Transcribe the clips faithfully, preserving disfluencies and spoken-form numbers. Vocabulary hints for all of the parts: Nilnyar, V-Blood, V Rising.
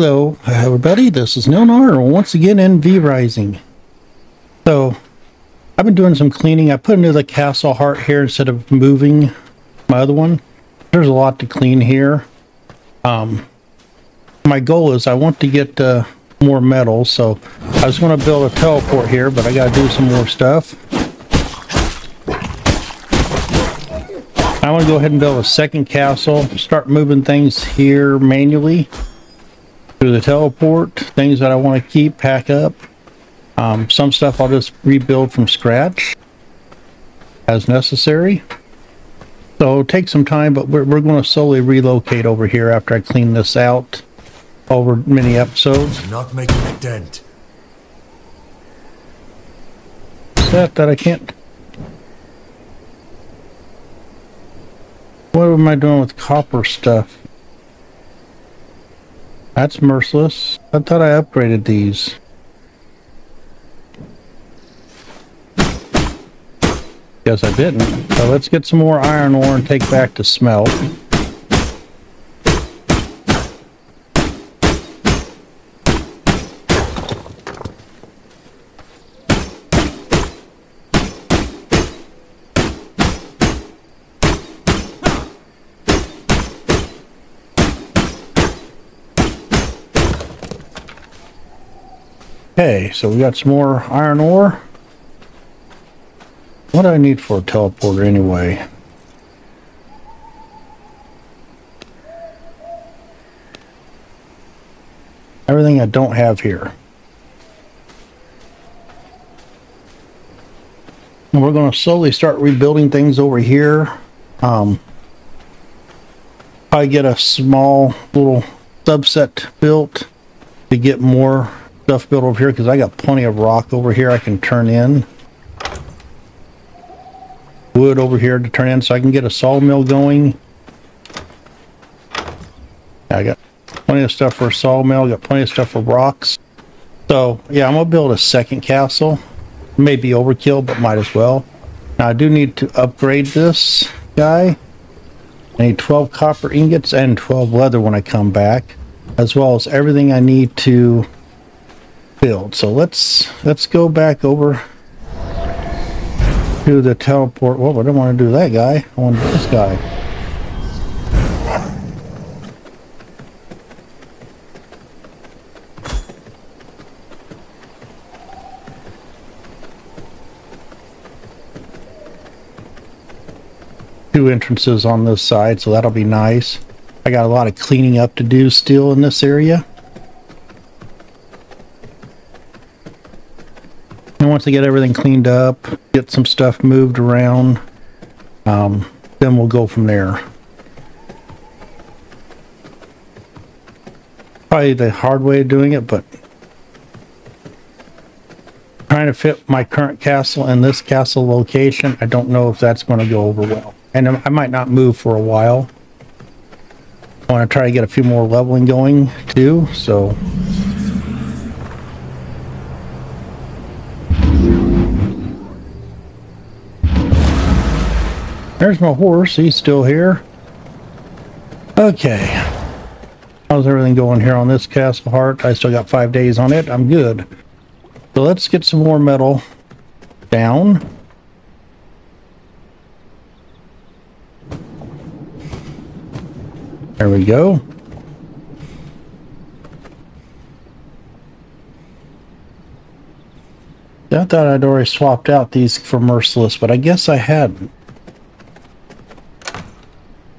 Hello everybody, this is Nilnyar once again in V Rising. So I've been doing some cleaning. I put another castle heart here instead of moving my other one. There's a lot to clean here. Um, my goal is I want to get uh, more metal, so I was going to build a teleport here, but I got to do some more stuff. I want to go ahead and build a second castle, start moving things here manually through the teleport, things that I want to keep, pack up. Um, some stuff I'll just rebuild from scratch as necessary. So it'll take some time, but we're, we're going to slowly relocate over here after I clean this out over many episodes. Not making a dent. Is that that I can't... What am I doing with copper stuff? That's merciless. I thought I upgraded these. Guess I didn't. So let's get some more iron ore and take back to smelt. Okay, so we got some more iron ore. What do I need for a teleporter anyway? Everything I don't have here. And we're going to slowly start rebuilding things over here. Um, probably get a small little subset built to get more stuff built over here, because I got plenty of rock over here I can turn in. Wood over here to turn in, so I can get a sawmill going. I got plenty of stuff for a sawmill, I got plenty of stuff for rocks. So yeah, I'm gonna build a second castle. Maybe overkill, but might as well. Now I do need to upgrade this guy. I need twelve copper ingots and twelve leather when I come back, as well as everything I need to build. So let's let's go back over to the teleport. Well, I don't want to do that guy. I want to do this guy. Two entrances on this side, so that'll be nice. I got a lot of cleaning up to do still in this area. Once I get everything cleaned up, get some stuff moved around, um, then we'll go from there. Probably the hard way of doing it, but trying to fit my current castle in this castle location, I don't know if that's going to go over well. And I might not move for a while. I want to try to get a few more leveling going too, so... There's my horse, he's still here. Okay. How's everything going here on this castle heart? I still got five days on it, I'm good. So let's get some more metal down. There we go. I thought I'd already swapped out these for merciless, but I guess I hadn't.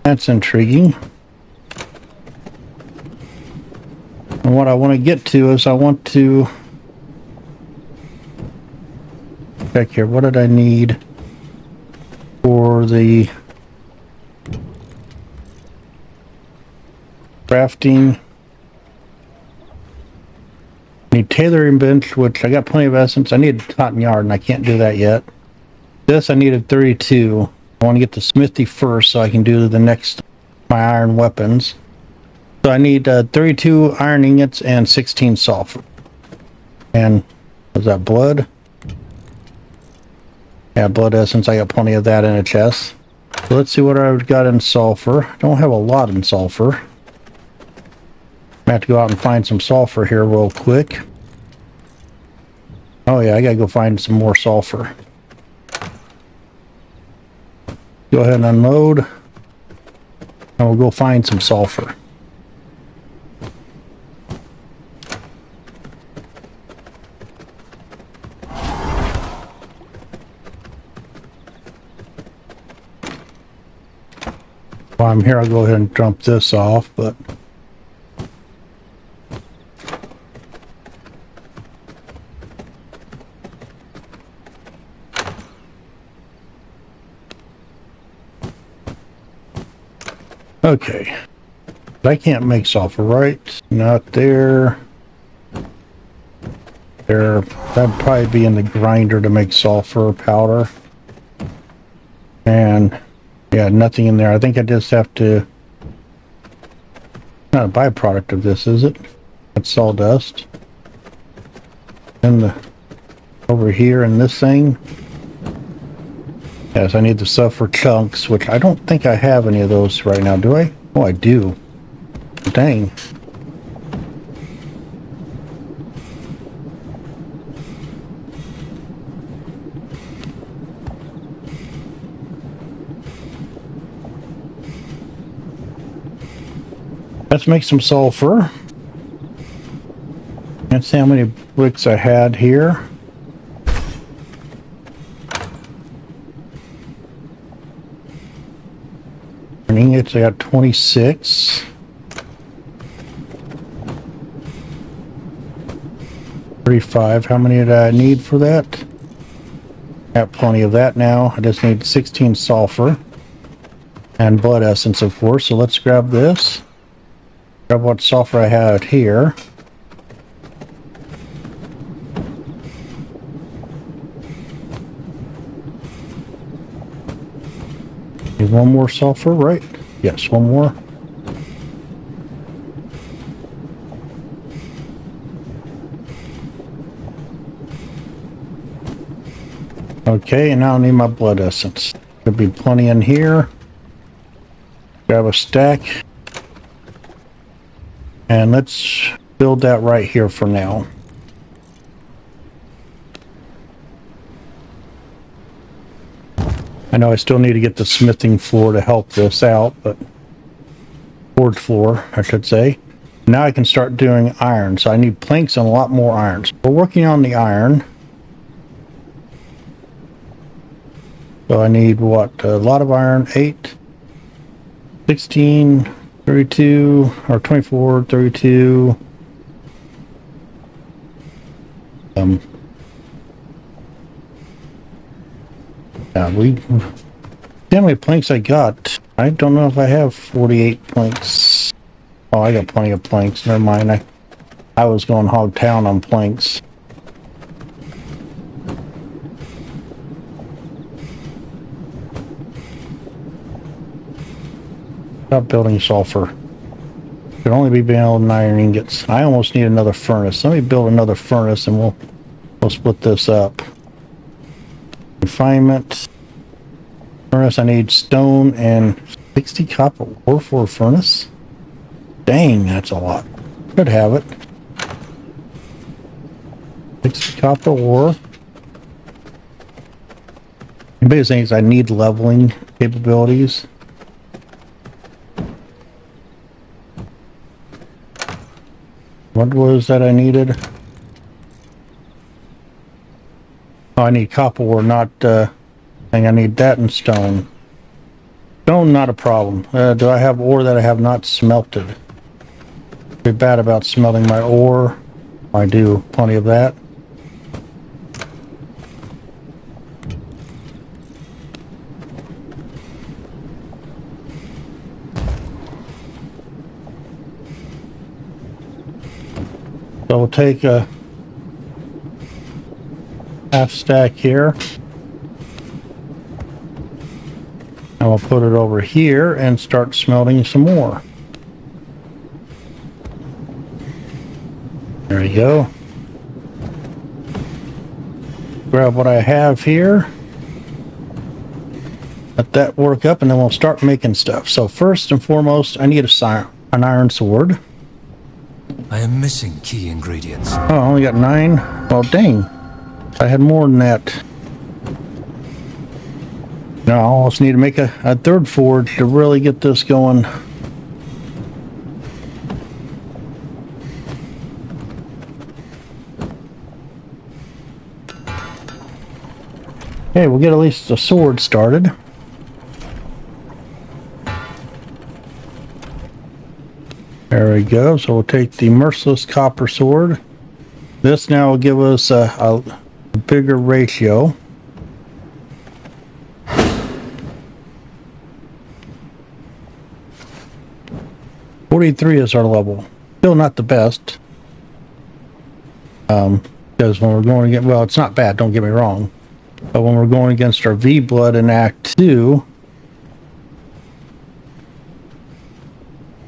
That's intriguing. And what I want to get to is I want to check here. What did I need for the crafting? I need tailoring bench, which I got plenty of essence. I need cotton yarn and I can't do that yet. This I needed thirty-two. I want to get the smithy first so I can do the next, my iron weapons. So I need uh, thirty-two iron ingots and sixteen sulfur. And was that blood? Yeah, blood essence. I got plenty of that in a chest. So let's see what I've got in sulfur. I don't have a lot in sulfur. I have to go out and find some sulfur here real quick. Oh yeah, I gotta go find some more sulfur. Go ahead and unload. And we'll go find some sulfur. While I'm here, I'll go ahead and dump this off, but... Okay. I can't make sulfur, right? Not there. There. That'd probably be in the grinder to make sulfur powder. And... yeah, nothing in there. I think I just have to... not a byproduct of this, is it? That's sawdust. And the... over here in this thing. Yes, I need the sulfur chunks, which I don't think I have any of those right now, do I? Oh, I do. Dang. Let's make some sulfur. Let's see how many bricks I had here. And ingots, I got twenty-six. thirty-five. How many did I need for that? Got plenty of that now. I just need sixteen sulfur. And blood essence, of course. So let's grab this. Grab what sulfur I had here. Need one more sulfur, right? Yes, one more. Okay, and now I need my blood essence. There'll be plenty in here. Grab a stack. And let's build that right here for now. I know I still need to get the smithing floor to help this out, but... forge floor, I should say. Now I can start doing iron, so I need planks and a lot more irons. We're working on the iron. So I need, what, a lot of iron? eight? sixteen... thirty-two, or twenty-four, thirty-two. Um, yeah, we, how many planks I got? I don't know if I have forty-eight planks. Oh, I got plenty of planks. Never mind. I, I was going hog town on planks. Stop building sulfur. Could only be building iron ingots. I almost need another furnace. Let me build another furnace and we'll we'll split this up. Refinement. Furnace, I need stone and sixty copper ore for a furnace? Dang, that's a lot. Could have it. sixty copper ore. The biggest thing is I need leveling capabilities. What was that I needed? Oh, I need copper ore, not... Uh, thing. I need that and stone. Stone, not a problem. Uh, do I have ore that I have not smelted? Be bad about smelting my ore. I do. Plenty of that. So we'll take a half stack here, and we'll put it over here and start smelting some more. There you go. Grab what I have here. Let that work up, and then we'll start making stuff. So first and foremost, I need a, an iron sword. I am missing key ingredients. Oh, I only got nine? Well, dang. I had more than that. Now I almost need to make a, a third forge to really get this going. Okay, we'll get at least a sword started. There we go. So we'll take the Merciless Copper Sword. This now will give us a, a, a bigger ratio. forty-three is our level. Still not the best. Um, because when we're going against, well, it's not bad, don't get me wrong. But when we're going against our V-Blood in Act two,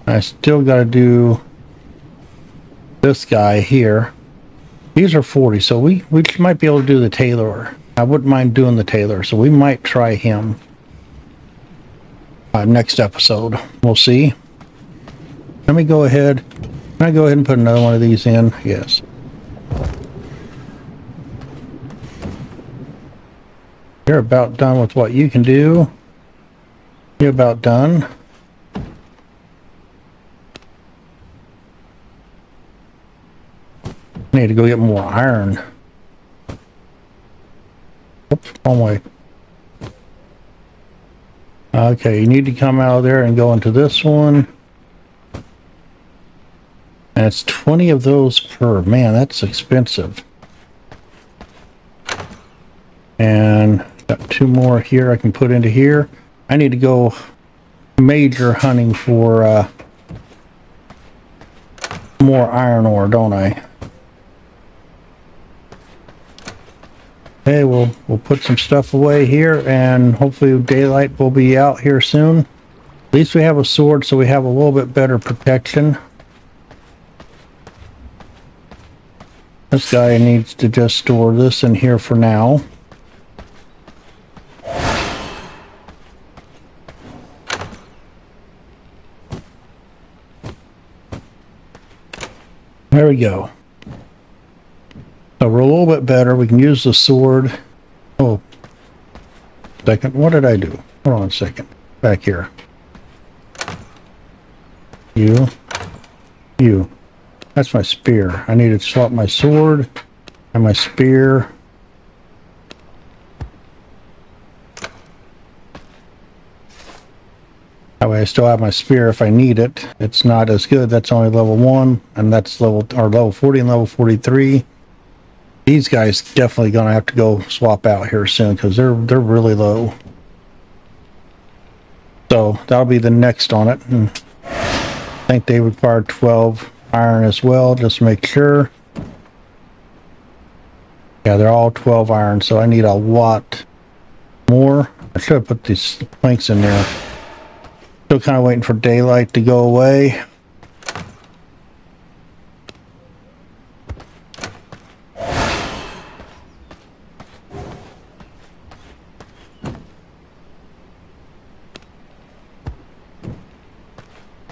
I still got to do this guy here. These are forty, so we, we might be able to do the Tailor. I wouldn't mind doing the Tailor, so we might try him uh, next episode. We'll see. Let me go ahead. Can I go ahead and put another one of these in? Yes. You're about done with what you can do. You're about done. I need to go get more iron. Oops, wrong way. Okay, you need to come out of there and go into this one. And it's twenty of those per. Man, that's expensive. And got two more here I can put into here. I need to go major hunting for uh, more iron ore, don't I? Okay, we'll, we'll put some stuff away here, and hopefully daylight will be out here soon. At least we have a sword, so we have a little bit better protection. This guy needs to just store this in here for now. There we go. So we're a little bit better. We can use the sword. Oh, second. What did I do? Hold on a second. Back here. You. You. That's my spear. I need to swap my sword and my spear. That way I still have my spear if I need it. It's not as good. That's only level one, and that's level or level forty and level forty-three. These guys definitely gonna have to go swap out here soon because they're they're really low. So that'll be the next on it. And I think they require twelve iron as well, just to make sure. Yeah, they're all twelve iron, so I need a lot more. I should have put these planks in there. Still kind of waiting for daylight to go away.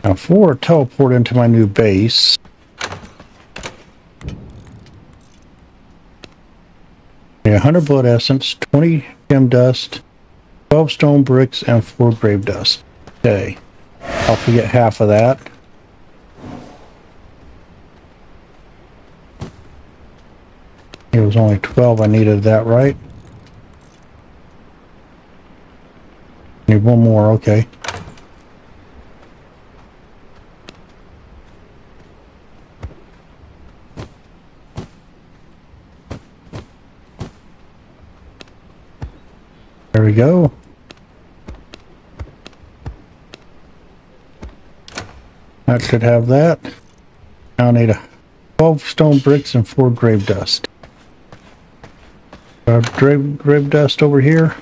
Now for a teleport into my new base. Yeah, one hundred blood essence, twenty gem dust, twelve stone bricks, and four grave dust. Okay, I'll forget half of that. It was only twelve I needed that, right? Need one more, okay. There we go. That should have that. Now I need a twelve stone bricks and four grave dust. Uh, grave, grave dust over here.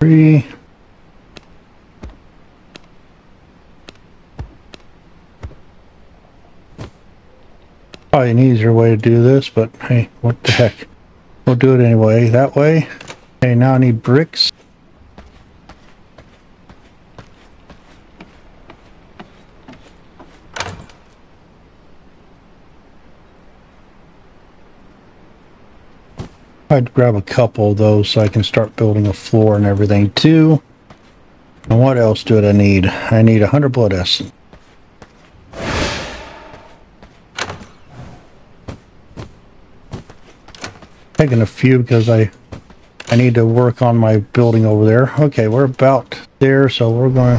Three. Probably an easier way to do this, but hey, what the heck. We'll do it anyway. That way. Okay, now I need bricks. I'd grab a couple of those so I can start building a floor and everything too. And what else do I need? I need one hundred blood essence. Taking a few because I I need to work on my building over there. Okay, we're about there, so we're going.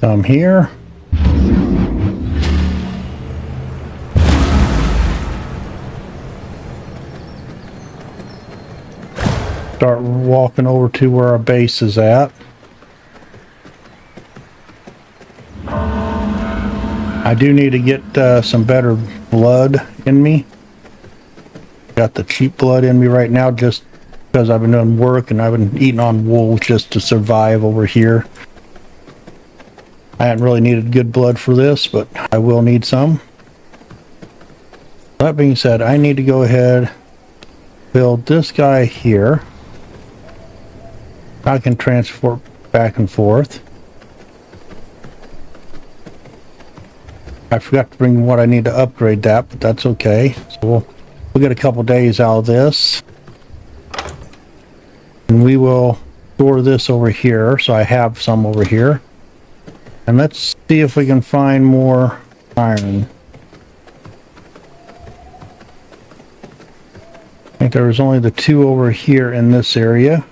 Come here. Start walking over to where our base is at. I do need to get uh, some better blood in me. Got the cheap blood in me right now just because I've been doing work and I've been eating on wool just to survive over here. I hadn't really needed good blood for this, but I will need some. That being said, I need to go ahead, build this guy here. I can transport back and forth. I forgot to bring what I need to upgrade that, but that's okay. So we'll, we'll get a couple days out of this. And we will store this over here, so I have some over here. And let's see if we can find more iron. I think there was only the two over here in this area.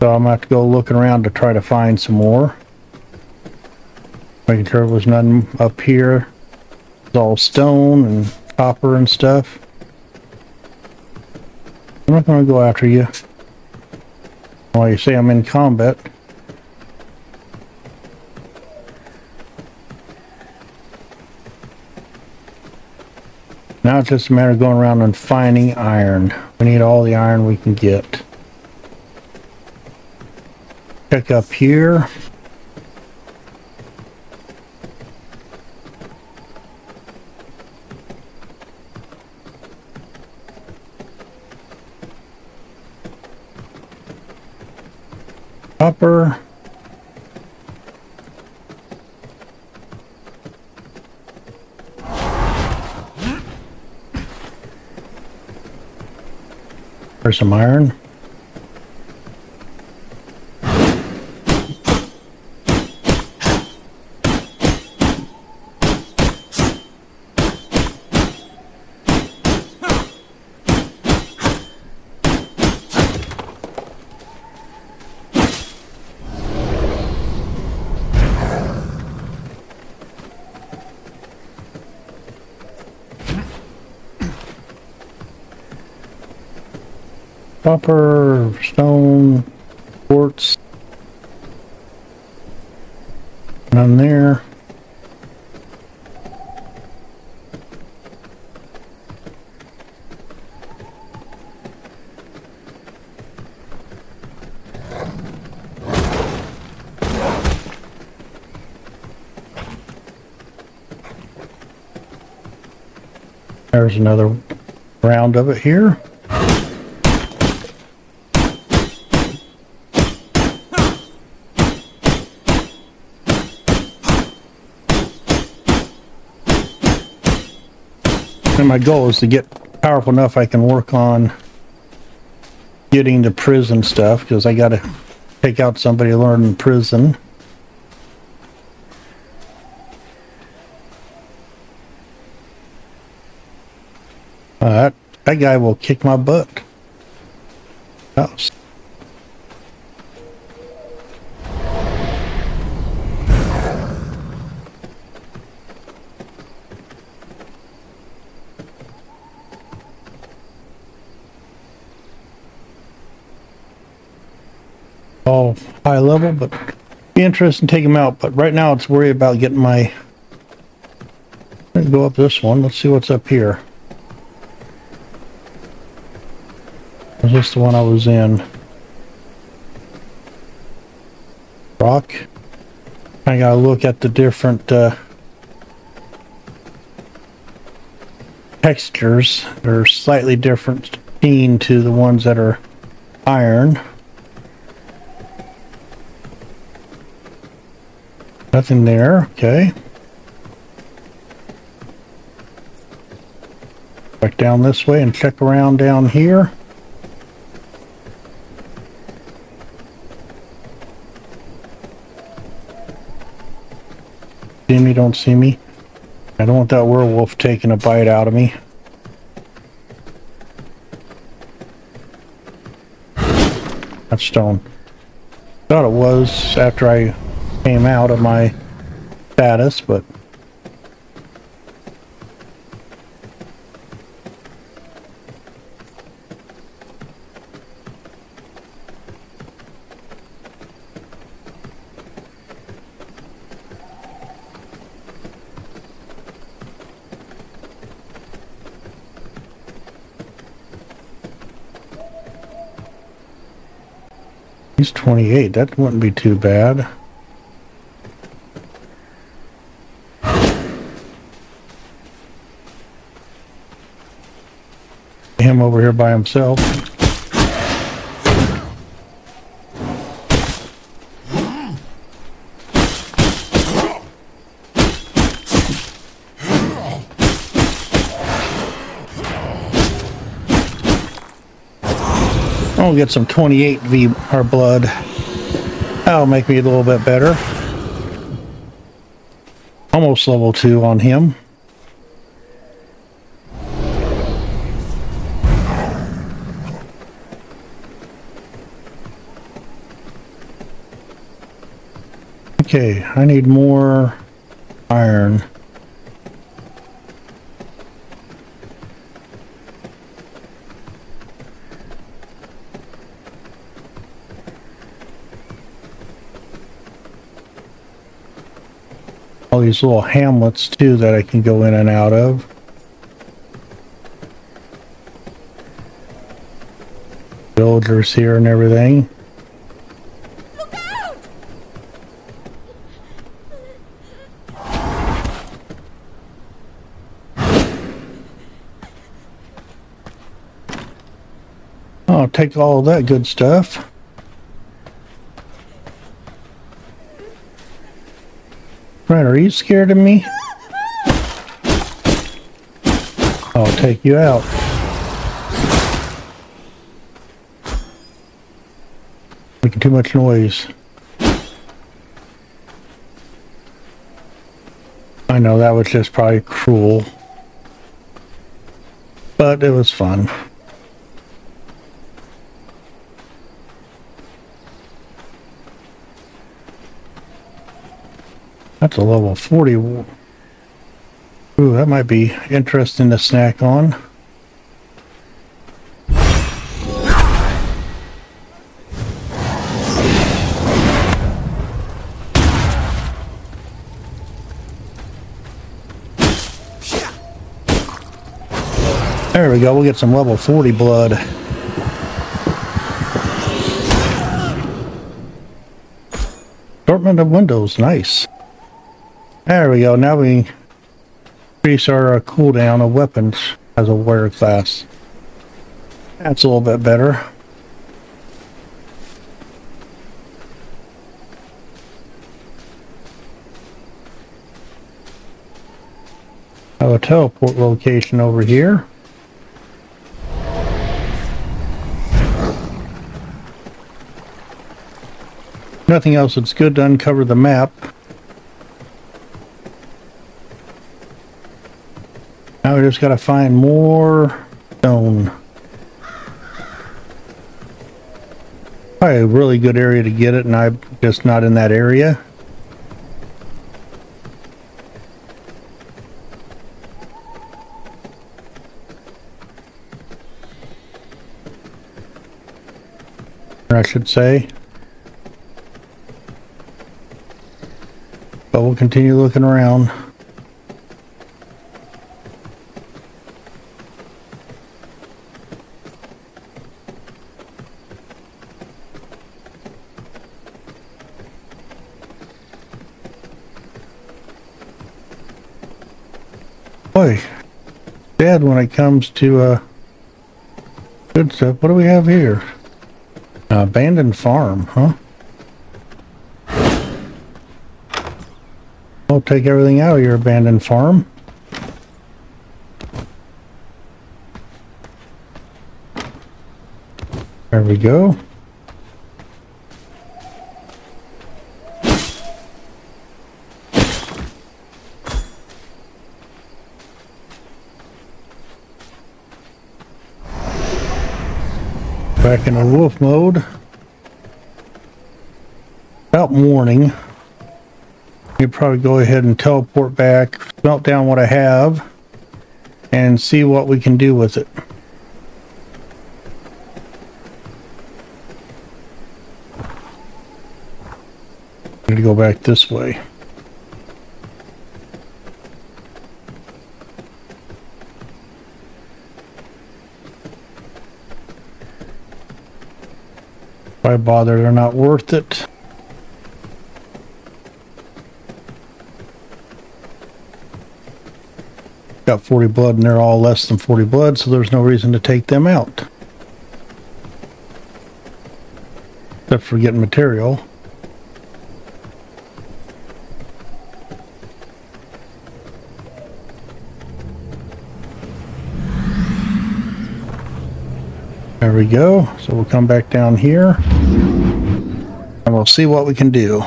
So I'm gonna have to go looking around to try to find some more. Making sure there was nothing up here. It's all stone and copper and stuff. I'm not gonna go after you. Well, you say I'm in combat. Now it's just a matter of going around and finding iron. We need all the iron we can get. Check up here. Upper. There's some iron. Copper, stone, quartz. None there. There's another round of it here. And my goal is to get powerful enough I can work on getting the prison stuff, because I gotta take out somebody to learn in prison. Uh, that, that guy will kick my butt. Oh. All high level, but be interested in taking them out. But right now it's worried about getting my, let's go up this one. Let's see what's up here. Is this the one I was in? rock. I gotta look at the different uh, textures. They're slightly different sheen to the ones that are iron. Nothing there, okay. Back down this way and check around down here. See me, don't see me. I don't want that werewolf taking a bite out of me. That stone. Thought it was after I came out of my status, but he's twenty-eight. That wouldn't be too bad. Him over here by himself. I'll get some twenty-eight V or blood. That'll make me a little bit better. Almost level two on him. Okay, I need more iron. All these little hamlets too that I can go in and out of. Villagers here and everything. Look out! I'll take all that good stuff. Right, are you scared of me? I'll take you out. Making too much noise. I know that was just probably cruel, but it was fun. That's a level forty. Ooh, that might be interesting to snack on. There we go, we'll get some level forty blood. Assortment of windows, nice. There we go, now we increase our cooldown of weapons as a warrior class. That's a little bit better. I have a teleport location over here. Nothing else, it's good to uncover the map. Now we just gotta find more stone. Probably a really good area to get it, and I'm just not in that area. I should say. But we'll continue looking around. boy, dead when it comes to uh, good stuff. What do we have here? Uh, abandoned farm, huh? We'll take everything out of your abandoned farm. There we go. Back in a wolf mode. About morning, you'll probably go ahead and teleport back, melt down what I have, and see what we can do with it. I'm going to go back this way. Why bother? They're not worth it. Got forty blood and they're all less than forty blood, so there's no reason to take them out. Except for getting material. There we go. So we'll come back down here and we'll see what we can do.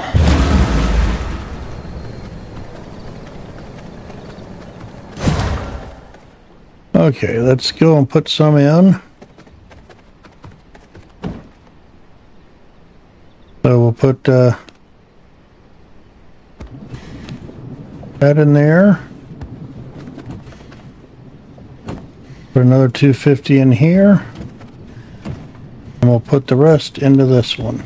Okay, let's go and put some in. So we'll put uh, that in there. Put another two fifty in here. And we'll put the rest into this one.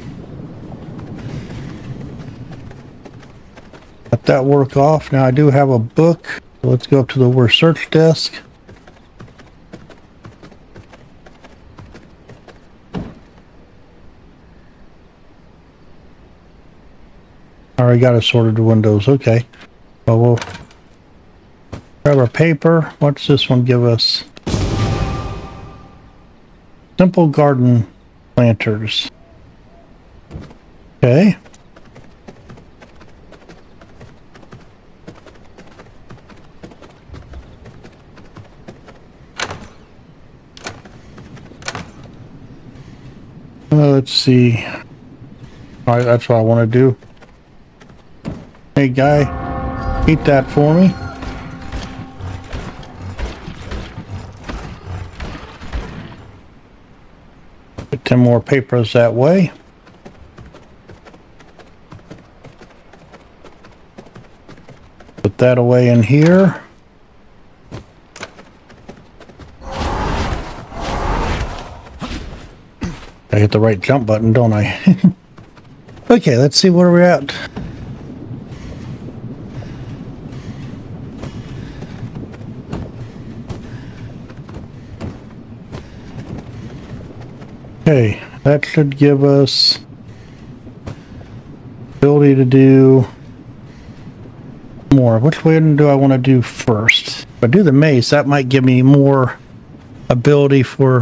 Let that work off. Now I do have a book. So let's go up to the research desk. Already got assorted windows. Okay. Well, we'll grab our paper. What's this one give us? Simple garden planters. Okay. Uh, let's see. All right, that's what I want to do. Hey, guy, eat that for me. Put ten more papers that way. Put that away in here. I hit the right jump button, don't I? Okay, let's see where we're at. Okay, that should give us ability to do more. Which one do I want to do first? If I do the mace, that might give me more ability for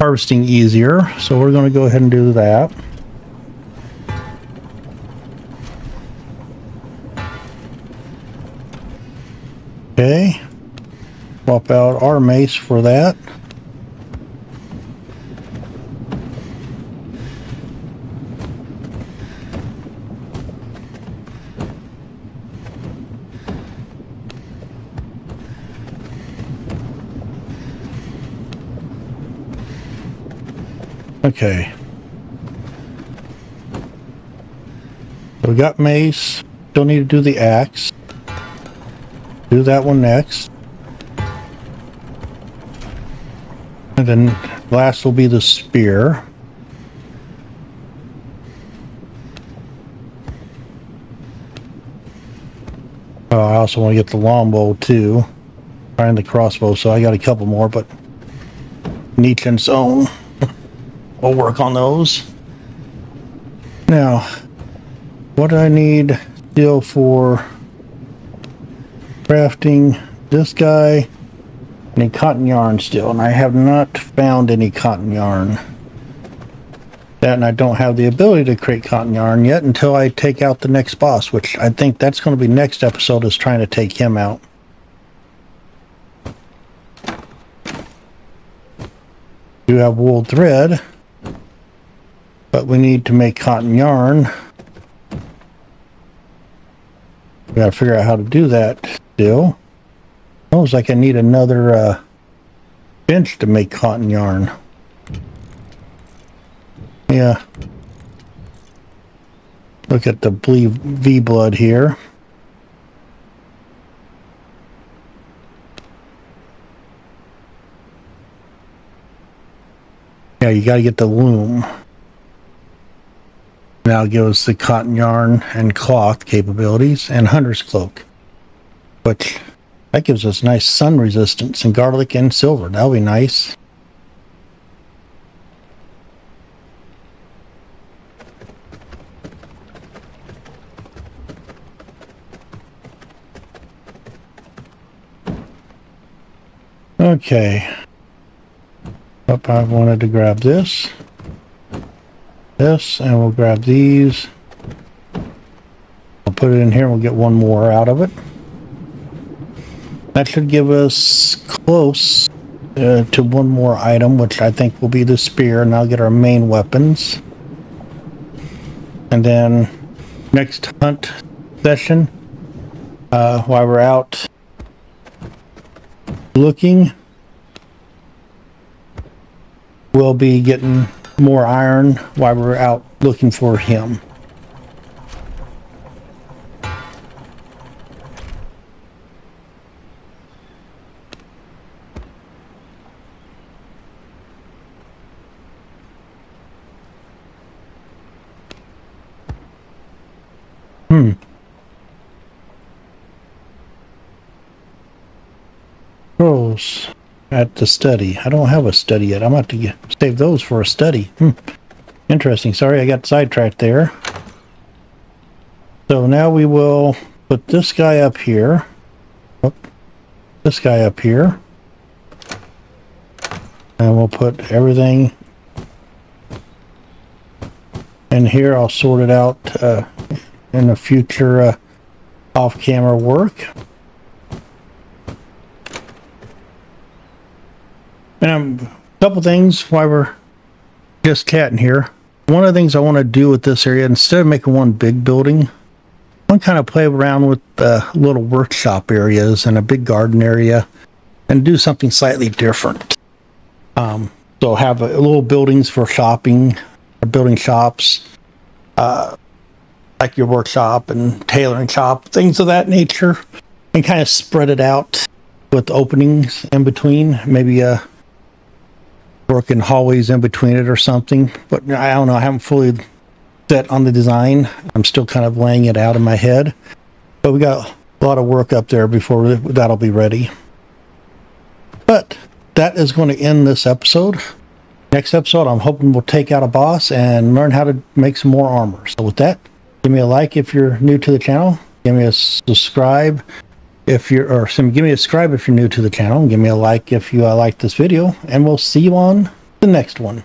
harvesting easier. So we're going to go ahead and do that. Okay, swap out our mace for that. Okay, so we got mace, don't need to do the axe, do that one next, and then last will be the spear. Oh, I also want to get the longbow too, and the crossbow, so I got a couple more, but each in its own. We'll work on those. Now, what do I need steel for crafting? this guy, any cotton yarn still, and I have not found any cotton yarn. That, and I don't have the ability to create cotton yarn yet until I take out the next boss, which I think that's going to be next episode, is trying to take him out. We do have wool thread, but we need to make cotton yarn. We gotta figure out how to do that still. Almost like I need another uh, bench to make cotton yarn. Yeah. Look at the V blood here. Yeah, you gotta get the loom. Now give us the cotton yarn and cloth capabilities and hunter's cloak, which that gives us nice sun resistance and garlic and silver. That'll be nice. Okay. Up, I wanted to grab this. This, and we'll grab these. I'll put it in here and we'll get one more out of it. That should give us close uh, to one more item, which I think will be the spear, and I'll get our main weapons. And then next hunt session, uh, while we're out looking, we'll be getting more iron while we're out looking for him. Hmm. Girls at the study. I don't have a study yet. I'm going to have to save those for a study. Hmm. Interesting. Sorry, I got sidetracked there. So now we will put this guy up here. Oop. This guy up here. And we'll put everything in here. I'll sort it out uh, in the future uh, off-camera work. And a couple things while we're just chatting here. One of the things I want to do with this area, instead of making one big building, I want to kind of play around with uh, little workshop areas and a big garden area and do something slightly different. Um, so have a, little buildings for shopping, building shops, uh, like your workshop and tailoring shop, things of that nature, and kind of spread it out with openings in between, maybe a working hallways in between it or something. But I don't know, I haven't fully set on the design. I'm still kind of laying it out in my head, but we got a lot of work up there before that'll be ready. But that is going to end this episode. Next episode, I'm hoping we'll take out a boss and learn how to make some more armor. So with that, give me a like if you're new to the channel, give me a subscribe if you're or some give me a subscribe if you're new to the channel, and give me a like if you uh, like this video, and we'll see you on the next one.